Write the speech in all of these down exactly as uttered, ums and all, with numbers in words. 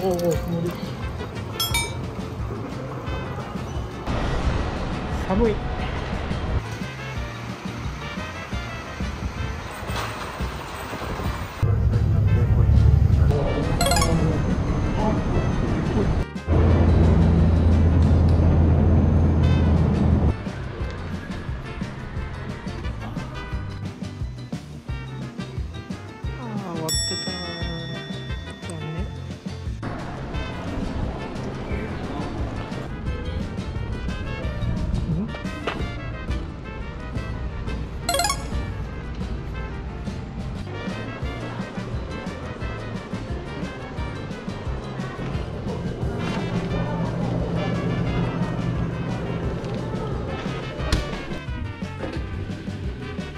おーおー、無理。寒い。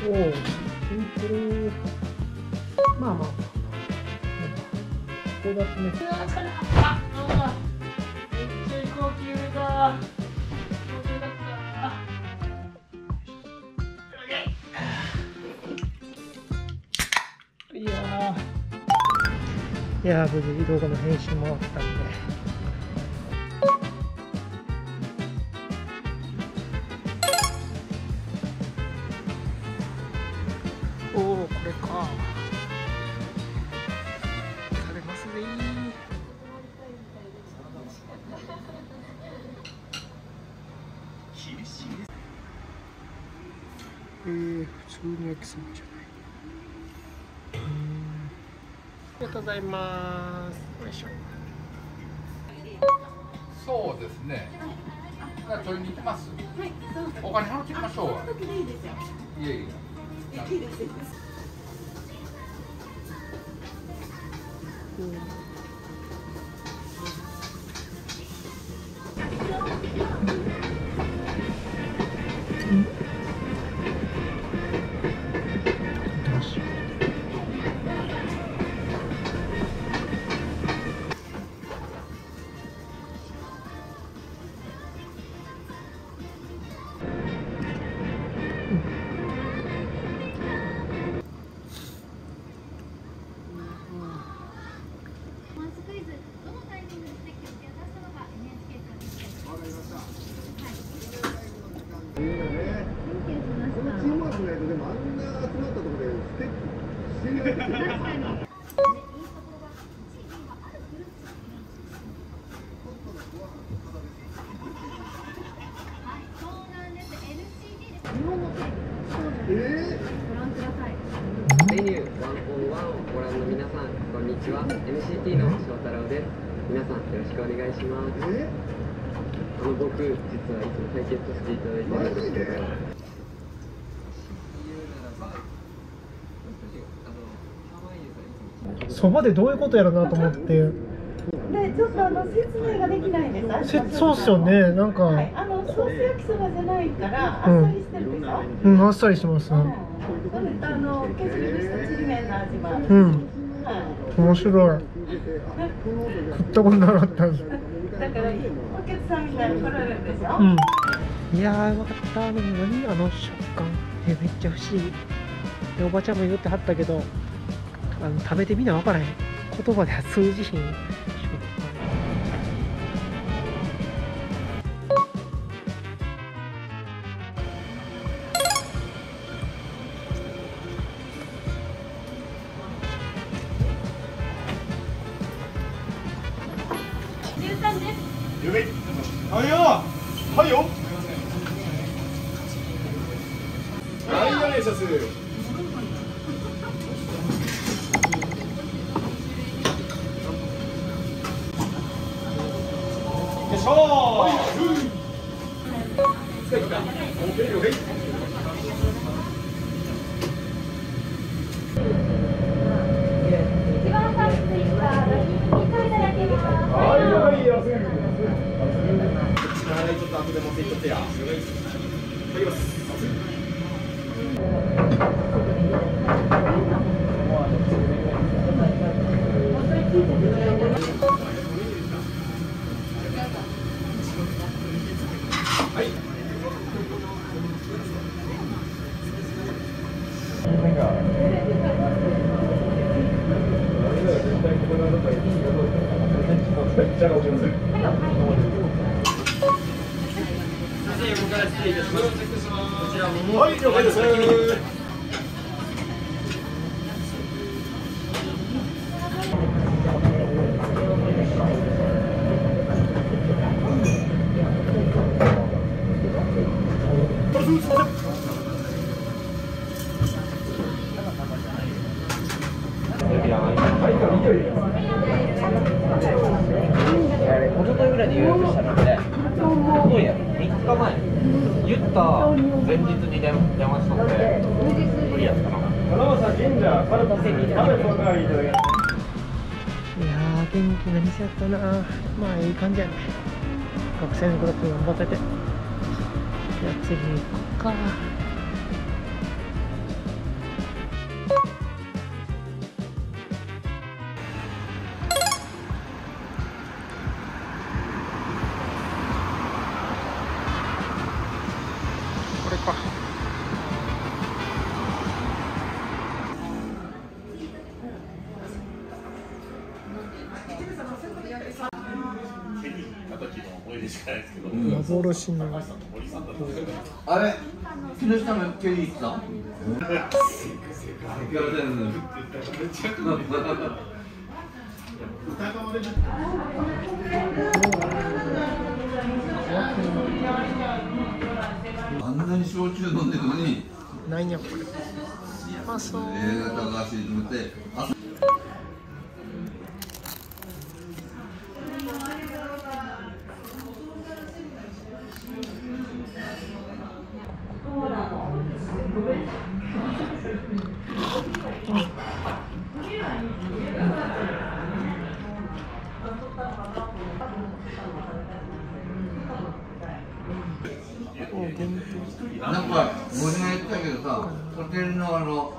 おー、ついてる。まあまあ。ここだけね。あー、めっちゃ高級だ。高級だった。いやー、いやー、無事動画の編集も終わったんで。おお、これか。食べますね。えー、普通の焼きそばじゃない。ありがとうございます。よいしょ。そうですね。じゃあ取りに行きます。はい、お金払ってきましょう。あ、その時でいいですよ。いえいえ。うん。エムシーティー の翔太郎です。皆さんよろしくお願いします。あの僕、実はいつも対決していただいてるんですけど、親友ならば、あのそばでどういうことやらなと思ってで、ちょっとあの説明ができないんです。そうっすよね、なんか、はい、あのソース焼きそばじゃないから、うん、あっさりしてるでしょ。うん、あっさりしてます、ね、うん、あの削り節とちりめんの味もある、うん、面白い。食ったことなかったんです。だから、お客さんみたいに来られるんでしょ。うん、いやー、うまかった。でも何あの食感、え、めっちゃ不思議。で、おばちゃんも言ってはったけど、あの食べてみな分からへん。言葉では通じひん。はい。前日に電話しとって無理やったな。いやー元気な店やったな。まあいい感じやね。学生の頃と頑張ってて。じゃあ次行こっか。幻のあれ木下もケリーさんあんなに焼酎飲んでるのにないんやこれ。うまそう。なんか俺が言ったけどさ、ホテルのあの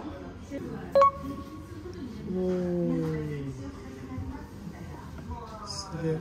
すげえ。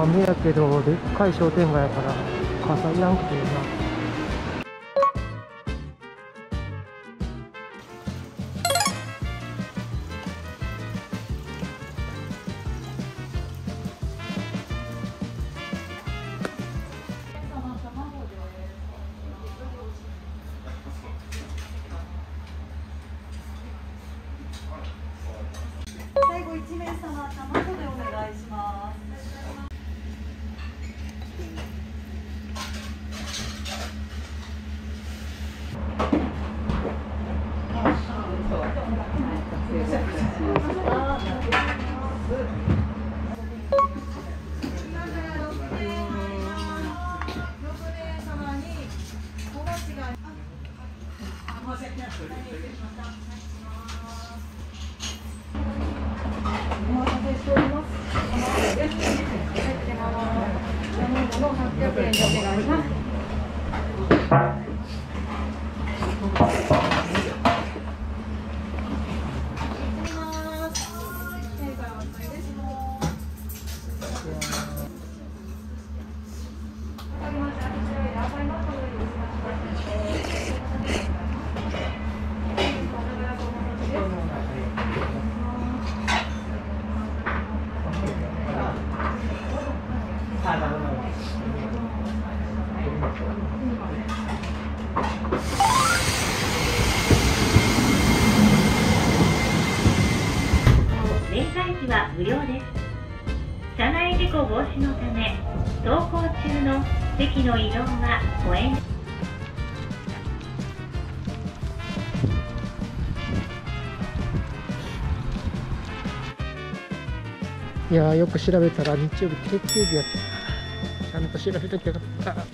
雨やけどでっかい商店街やから高さいらんくていいな。一名様、卵でお願いします。はちひゃくえんでお願いします。年会費は無料です。車内事故防止のため、走行中の席の移動はご遠慮。いやー、よく調べたら日曜日定休日やった。ちゃんと調べときゃよかった。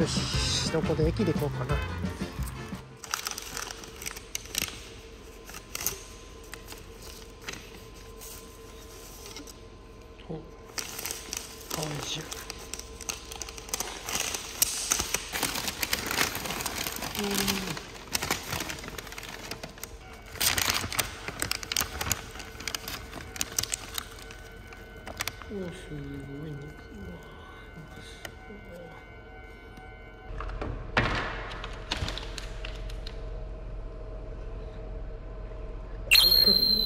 よし、どこで駅で行こうかな。お、おいしい。うん。お、すごい肉が。Thank you.